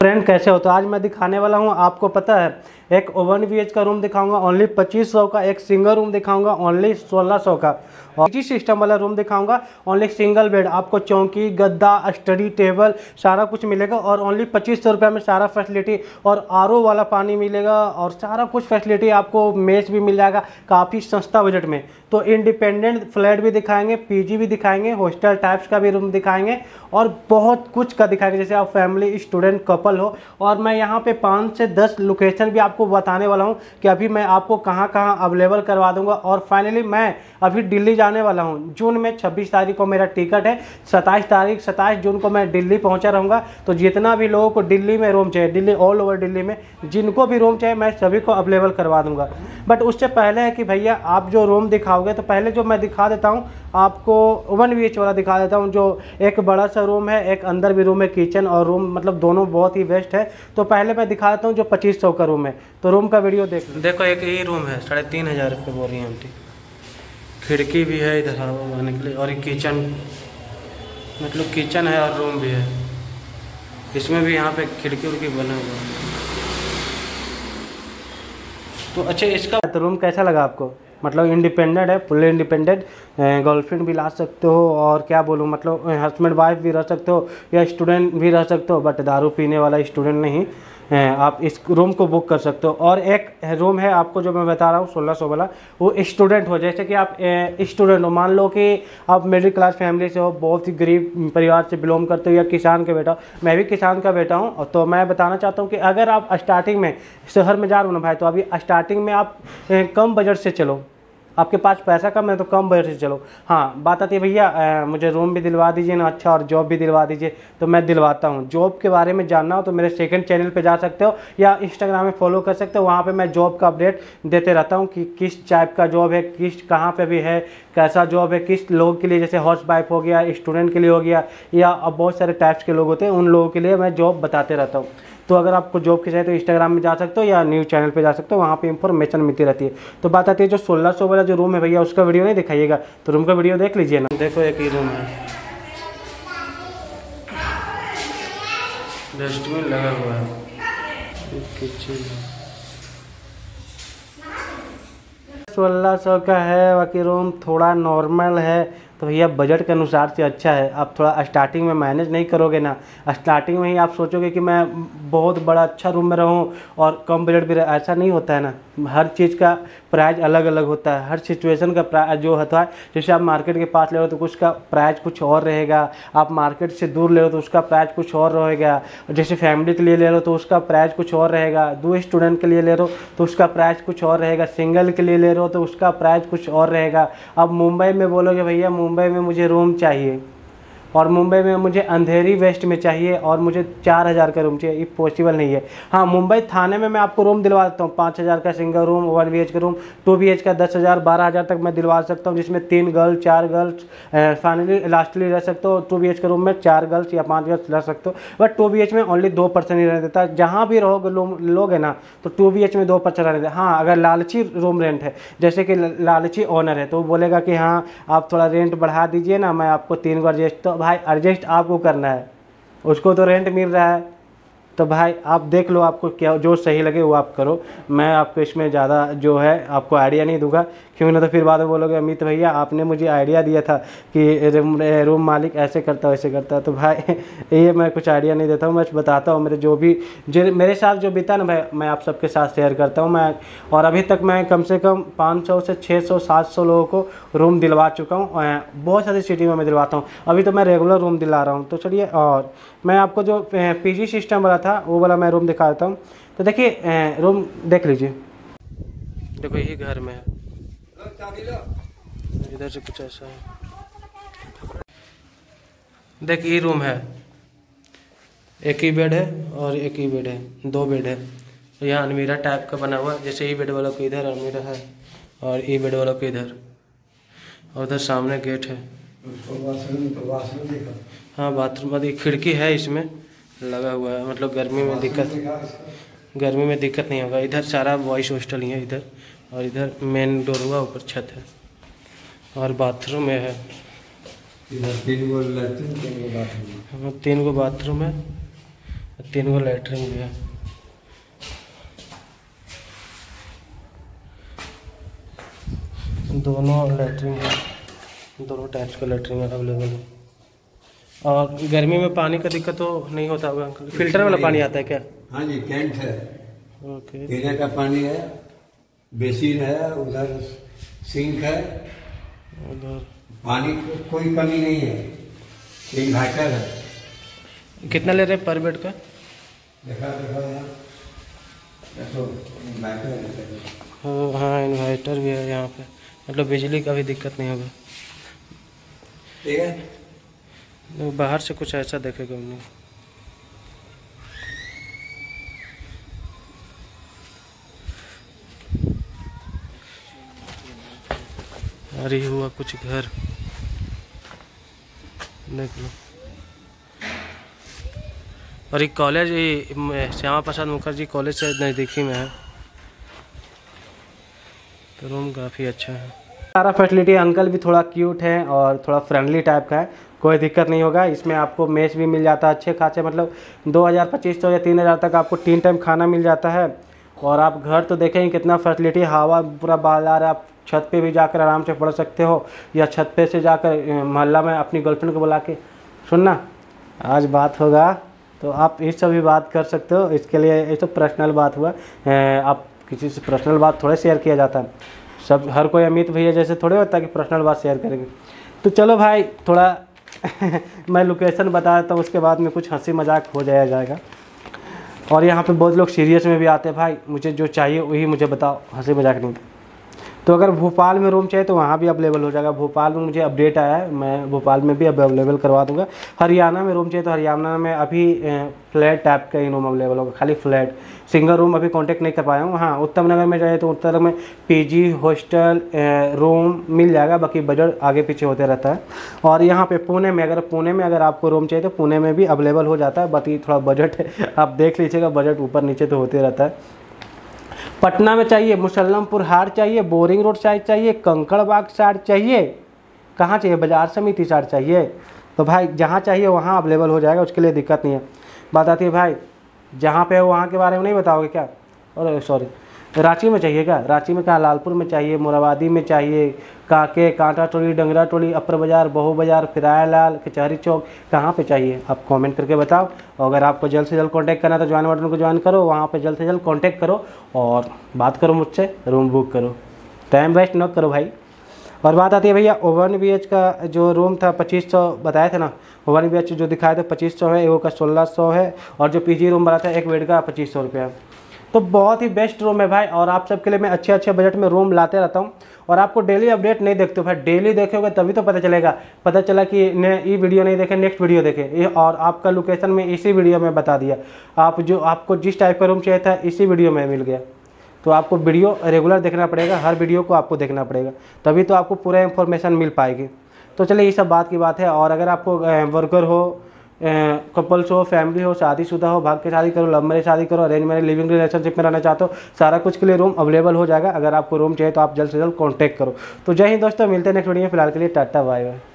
Friend कैसे हो। तो आज मैं दिखाने वाला हूं, आपको पता है, एक 1 BHK का रूम दिखाऊंगा ओनली 2500 का, एक सिंगल रूम दिखाऊंगा ओनली 1600 का, और पीजी सिस्टम वाला रूम दिखाऊंगा ओनली सिंगल बेड। आपको चौकी, गद्दा, स्टडी टेबल सारा कुछ मिलेगा और ओनली 2500 रुपये में सारा फैसिलिटी और RO वाला पानी मिलेगा और सारा कुछ फैसिलिटी। आपको मेस भी मिल जाएगा काफ़ी सस्ता बजट में। तो इंडिपेंडेंट फ्लैट भी दिखाएंगे, PG भी दिखाएंगे, हॉस्टल टाइप्स का भी रूम दिखाएंगे और बहुत कुछ का दिखाएंगे, जैसे आप फैमिली, स्टूडेंट, कपल हो। और मैं यहाँ पे 5 से 10 लोकेशन भी आपको बताने वाला हूँ कि अभी मैं आपको कहाँ अवेलेबल करवा दूंगा। और फाइनली मैं अभी दिल्ली जाने वाला हूँ जून में। 26 तारीख को मेरा टिकट है, 27 जून को मैं दिल्ली पहुँचा रहूँगा। तो जितना भी लोगों को दिल्ली में रूम चाहिए, दिल्ली ऑल ओवर दिल्ली में जिनको भी रूम चाहिए मैं सभी को अवेलेबल करवा दूँगा। बट उससे पहले है कि भैया आप जो रूम दिखाओगे तो पहले जो मैं दिखा देता हूँ आपको 1 BHK वाला दिखा देता हूँ, जो एक बड़ा सा रूम है, एक अंदर भी रूम है, किचन और रूम मतलब दोनों बहुत बेस्ट है। तो पहले मैं दिखाता हूँ जो 2500 का रूम है, तो रूम का वीडियो देखो। एक ही रूम है, 3500 रुपये बोल रही है आंटी। खिड़की भी है इधर आने के लिए और किचन, मतलब किचन है और रूम भी है। इसमें भी यहाँ पे खिड़की उड़की बना हुआ है। तो अच्छा इसका तो रूम कैसा लगा आपको? मतलब इंडिपेंडेंट है, फुल इंडिपेंडेंट, गर्लफ्रेंड भी ला सकते हो और क्या बोलूँ, मतलब हस्बैंड वाइफ भी रह सकते हो या स्टूडेंट भी रह सकते हो, बट दारू पीने वाला स्टूडेंट नहीं। आप इस रूम को बुक कर सकते हो। और एक रूम है आपको जो मैं बता रहा हूँ 1600 वाला, वो स्टूडेंट हो। जैसे कि आप स्टूडेंट हो, मान लो कि आप मिडिल क्लास फैमिली से हो, बहुत ही गरीब परिवार से बिलोंग करते हो या किसान के बेटा हो, मैं भी किसान का बेटा हूँ। तो मैं बताना चाहता हूँ कि अगर आप स्टार्टिंग में शहर में जा रहे हो ना भाई, तो अभी स्टार्टिंग में आप कम बजट से चलो। आपके पास पैसा कम है तो कम बजट से चलो। हाँ, बात आती है भैया मुझे रूम भी दिलवा दीजिए ना अच्छा, और जॉब भी दिलवा दीजिए, तो मैं दिलवाता हूँ। जॉब के बारे में जानना हो तो मेरे सेकंड चैनल पे जा सकते हो या इंस्टाग्राम में फॉलो कर सकते हो। वहाँ पे मैं जॉब का अपडेट देते रहता हूँ कि किस टाइप का जॉब है, किस कहाँ पर भी है, कैसा जॉब है, किस लोग के लिए, जैसे हाउस वाइफ हो गया, स्टूडेंट के लिए हो गया, या बहुत सारे टाइप्स के लोग होते हैं, उन लोगों के लिए मैं जॉब बताते रहता हूँ। तो अगर आपको जॉब की चाहिए तो इंस्टाग्राम में जा सकते हो या न्यूज़ चैनल पे जा सकते हो, वहाँ पे इन्फॉर्मेशन मिलती रहती है। तो बात आती है जो 1600 वाला जो रूम है भैया, उसका वीडियो नहीं दिखाइएगा, तो रूम का वीडियो देख लीजिए ना। देखो एक ही रूम है, डस्टबिन लगा हुआ है, किचन है। 1600 का है, बाकी रूम थोड़ा नॉर्मल है। तो भैया बजट के अनुसार से अच्छा है। आप थोड़ा स्टार्टिंग में मैनेज नहीं करोगे ना, स्टार्टिंग में ही आप सोचोगे कि मैं बहुत बड़ा अच्छा रूम में रहूँ और कम बजट भी रहे, ऐसा नहीं होता है ना। हर चीज़ का प्राइस अलग अलग होता है, हर सिचुएशन का प्राइस जो होता है। जैसे आप मार्केट के पास ले रहे हो तो उसका प्राइस कुछ और रहेगा, आप मार्केट से दूर ले रहे हो तो उसका प्राइस कुछ और रहेगा, जैसे फैमिली के लिए ले रहे हो तो उसका प्राइस कुछ और रहेगा, 2 स्टूडेंट के लिए ले रहे हो तो उसका प्राइस कुछ और रहेगा, सिंगल के लिए ले रहे हो तो उसका प्राइस कुछ और रहेगा। आप मुंबई में बोलोगे भैया मुंबई में मुझे रूम चाहिए और मुंबई में मुझे अंधेरी वेस्ट में चाहिए और मुझे 4000 का रूम चाहिए, ये पॉसिबल नहीं है। हाँ, मुंबई थाने में मैं आपको रूम दिलवा देता हूँ, 5000 का सिंगल रूम, 1 BHK का रूम, 2 BHK का 10,000 12,000 तक मैं दिलवा सकता हूँ, जिसमें 3 गर्ल्स 4 गर्ल्स फाइनली लास्टली रह सकते हो। 2 BHK का रूम में 4 गर्ल्स या 5 गर्ल्स रह सकते हो, बट 2 BHK में ओनली 2% ही रहने देता है। जहाँ भी रहोगे लोगे ना तो 2 BHK में 2% रहने देता। हाँ, अगर लालची रूम रेंट है, जैसे कि लालची ऑनर है, तो बोलेगा कि हाँ आप थोड़ा रेंट बढ़ा दीजिए ना, मैं आपको 3 बार भाई एडजस्ट आपको करना है, उसको तो रेंट मिल रहा है। तो भाई आप देख लो, आपको क्या जो सही लगे वो आप करो। मैं आपको इसमें ज़्यादा जो है आपको आइडिया नहीं दूंगा, क्योंकि ना तो फिर बाद में बोलोगे अमित भैया आपने मुझे आइडिया दिया था कि रूम मालिक ऐसे करता वैसे करता। तो भाई ये मैं कुछ आइडिया नहीं देता हूँ, मैं बताता हूँ मेरे जो मेरे साथ जो बीता ना भाई, मैं आप सबके साथ शेयर करता हूँ। मैं और अभी तक मैं कम से कम 500 से 600 700 लोगों को रूम दिलवा चुका हूँ, बहुत सारी सिटी में मैं दिलवाता हूँ। अभी तो मैं रेगुलर रूम दिला रहा हूँ। तो चलिए, और मैं आपको जो PG सिस्टम वाला था वो वाला मैं रूम दिखा देता हूँ। तो देखिए रूम देख लीजिए, देखो यही घर में है, इधर से कुछ ऐसा है। देख ये रूम है, एक ही बेड है और एक ही बेड है, 2 बेड है। यहाँ अलमीरा टाइप का बना हुआ, जैसे ये बेड वाला को इधर अलमीरा है और ये बेड वाला को इधर, और उधर सामने गेट है। हाँ, बाथरूम की खिड़की है इसमें लगा हुआ है, मतलब गर्मी में दिक्कत नहीं होगा। इधर सारा बॉयज़ हॉस्टल ही है इधर, और इधर मेन डोर हुआ, ऊपर छत है और बाथरूम है इधर। 3 गो बाथरूम है तीन गो लेटरिन भी है। दोनों लेटरिन है, दोनों टाइप्स का लेटरिन अवेलेबल है। और गर्मी में पानी का दिक्कत तो नहीं होता होगा अंकल? फिल्टर वाला पानी आता है क्या? हाँ जी, कैंट है, ओके, पीने का पानी है, बेसिन है, उधर सिंक है, उधर पानी की कोई कमी नहीं है। इन्वर्टर है। कितना ले रहे हैं पर बेड का? देखा हाँ, इन्वर्टर भी है यहाँ पे, मतलब बिजली का भी दिक्कत नहीं होगा। ठीक है, बाहर से कुछ ऐसा देखेगा हमने। अरे हुआ कुछ घर देख लो। और ये कॉलेज श्यामा प्रसाद मुखर्जी कॉलेज से नज़दीकी में है, तो रूम काफ़ी अच्छा है, सारा फैसिलिटी। अंकल भी थोड़ा क्यूट है और थोड़ा फ्रेंडली टाइप का है, कोई दिक्कत नहीं होगा। इसमें आपको मेस भी मिल जाता है अच्छे खासे, मतलब 2500 या 3000 तक आपको 3 टाइम खाना मिल जाता है। और आप घर तो देखेंगे कितना फैसिलिटी, हवा पूरा बाहर आ रहा है, आप छत पे भी जाकर आराम से पढ़ सकते हो, या छत पे से जाकर मोहल्ला में अपनी गर्लफ्रेंड को बुला के सुनना आज बात होगा, तो आप इस सब भी बात कर सकते हो। इसके लिए ये तो पर्सनल बात हुआ, आप किसी से पर्सनल बात थोड़े शेयर किया जाता है, सब हर कोई अमित भैया जैसे थोड़े होता कि पर्सनल बात शेयर करेंगे। तो चलो भाई थोड़ा मैं लोकेशन बता देता हूँ, उसके बाद में कुछ हंसी मजाक हो जाया जाएगा। और यहाँ पे बहुत लोग सीरियस में भी आते हैं, भाई मुझे जो चाहिए वही मुझे बताओ, हंसी मजाक नहीं। तो अगर भोपाल में रूम चाहिए तो वहाँ भी अवेलेबल हो जाएगा। भोपाल में मुझे अपडेट आया है, मैं भोपाल में भी अवेलेबल करवा दूंगा। हरियाणा में रूम चाहिए तो हरियाणा में अभी फ्लैट टाइप का ही रूम अवेलेबल होगा, खाली फ्लैट, सिंगल रूम अभी कॉन्टेक्ट नहीं कर पाया हूँ। हाँ, उत्तम नगर में जाए तो उत्तम नगर में पीजी हॉस्टल रूम मिल जाएगा, बाकी बजट आगे पीछे होते रहता है। और यहाँ पे पुणे में, अगर पुणे में अगर आपको रूम चाहिए तो पुणे में भी अवेलेबल हो जाता है, बाकी थोड़ा बजट आप देख लीजिएगा, बजट ऊपर नीचे तो होते रहता है। पटना में चाहिए, मुसल्लमपुर हाट चाहिए, बोरिंग रोड साइड चाहिए, कंकड़बाग साइड चाहिए, कहाँ चाहिए, बाजार समिति साइड चाहिए, तो भाई जहाँ चाहिए वहाँ अवेलेबल हो जाएगा, उसके लिए दिक्कत नहीं है। बात आती है भाई जहाँ पे हो वहाँ के बारे में नहीं बताओगे क्या? और सॉरी, रांची में चाहिए क्या? रांची में कहाँ, लालपुर में चाहिए, मोराबादी में चाहिए, कांके, कांटा टोली, डंगरा टोली, अपर बाज़ार, बहू बाज़ार, फिराया लाल, कचहरी चौक, कहाँ पे चाहिए आप कमेंट करके बताओ। और अगर आपको जल्द से जल्द कांटेक्ट करना तो ज्वाइन बटन को ज्वाइन करो, वहाँ पे जल्द से जल्द कांटेक्ट करो और बात करो मुझसे, रूम बुक करो, टाइम वेस्ट न करो भाई। और बात आती है भैया 1 BHK का जो रूम था 2500 बताया था ना, 1 BHK जो दिखाया था 2500 है, एगो का 1600 है, और जो PG रूम बना था 1 बेड का 2500 रुपया। तो बहुत ही बेस्ट रूम है भाई, और आप सबके लिए मैं अच्छे अच्छे बजट में रूम लाते रहता हूँ। और आपको डेली अपडेट नहीं देखते भाई, डेली देखोगे तभी तो पता चलेगा। पता चला कि ये वीडियो नहीं देखे, नेक्स्ट वीडियो देखे, और आपका लोकेशन में इसी वीडियो में बता दिया, आप जो आपको जिस टाइप का रूम चाहिए था इसी वीडियो में मिल गया। तो आपको वीडियो रेगुलर देखना पड़ेगा, हर वीडियो को आपको देखना पड़ेगा, तभी तो आपको पूरा इन्फॉर्मेशन मिल पाएगी। तो चलिए ये सब बात की बात है। और अगर आपको वर्कर हो, कपल्स हो, फैमिली हो, शादीशुदा हो, भाग के शादी करो, लव मैरिज शादी करो, अरेंज मैरिज, लिविंग रिलेशनशिप में रहना चाहते हो, सारा कुछ के लिए रूम अवेलेबल हो जाएगा। अगर आपको रूम चाहिए तो आप जल्द से जल्द कॉन्टैक्ट करो। तो जय हिंद दोस्तों, मिलते हैं नेक्स्ट वीडियो में, फिलहाल के लिए टाटा बाय बाय।